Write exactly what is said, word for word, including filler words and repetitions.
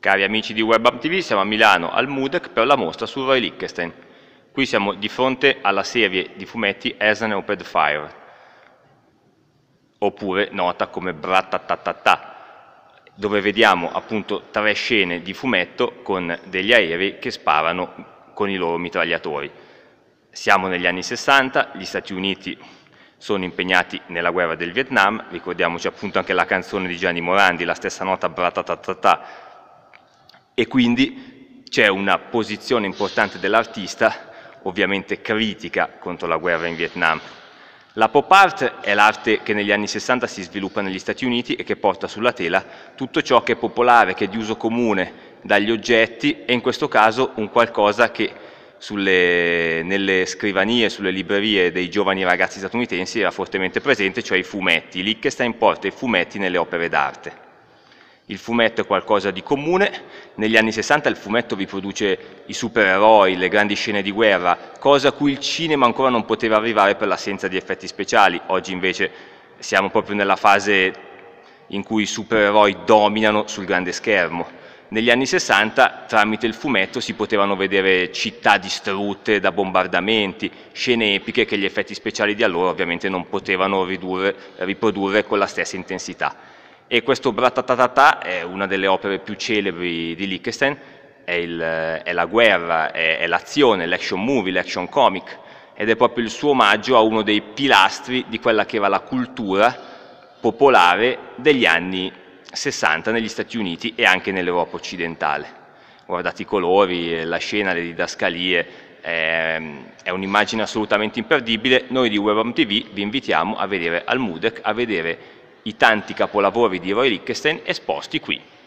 Cari amici di WebANTV, siamo a Milano al MUDEC per la mostra su Roy Lichtenstein. Qui siamo di fronte alla serie di fumetti As I Opened Fire, oppure nota come Brattatatata, dove vediamo appunto tre scene di fumetto con degli aerei che sparano con i loro mitragliatori. Siamo negli anni sessanta, gli Stati Uniti sono impegnati nella guerra del Vietnam, ricordiamoci appunto anche la canzone di Gianni Morandi, la stessa nota Brattatatata, e quindi c'è una posizione importante dell'artista, ovviamente critica contro la guerra in Vietnam. La pop art è l'arte che negli anni sessanta si sviluppa negli Stati Uniti e che porta sulla tela tutto ciò che è popolare, che è di uso comune, dagli oggetti e in questo caso un qualcosa che sulle, nelle scrivanie, sulle librerie dei giovani ragazzi statunitensi era fortemente presente, cioè i fumetti. Lichtenstein porta i fumetti nelle opere d'arte. Il fumetto è qualcosa di comune, negli anni sessanta il fumetto riproduce i supereroi, le grandi scene di guerra, cosa a cui il cinema ancora non poteva arrivare per l'assenza di effetti speciali. Oggi invece siamo proprio nella fase in cui i supereroi dominano sul grande schermo. Negli anni sessanta tramite il fumetto si potevano vedere città distrutte da bombardamenti, scene epiche che gli effetti speciali di allora ovviamente non potevano ridurre, riprodurre con la stessa intensità. E questo Brattatatata è una delle opere più celebri di Lichtenstein, è, il, è la guerra, è, è l'azione, l'action movie, l'action comic, ed è proprio il suo omaggio a uno dei pilastri di quella che era la cultura popolare degli anni sessanta negli Stati Uniti e anche nell'Europa occidentale. Guardate i colori, la scena, le didascalie, è, è un'immagine assolutamente imperdibile. Noi di WebANTV vi invitiamo a vedere al MUDEC, a vedere i tanti capolavori di Roy Lichtenstein esposti qui.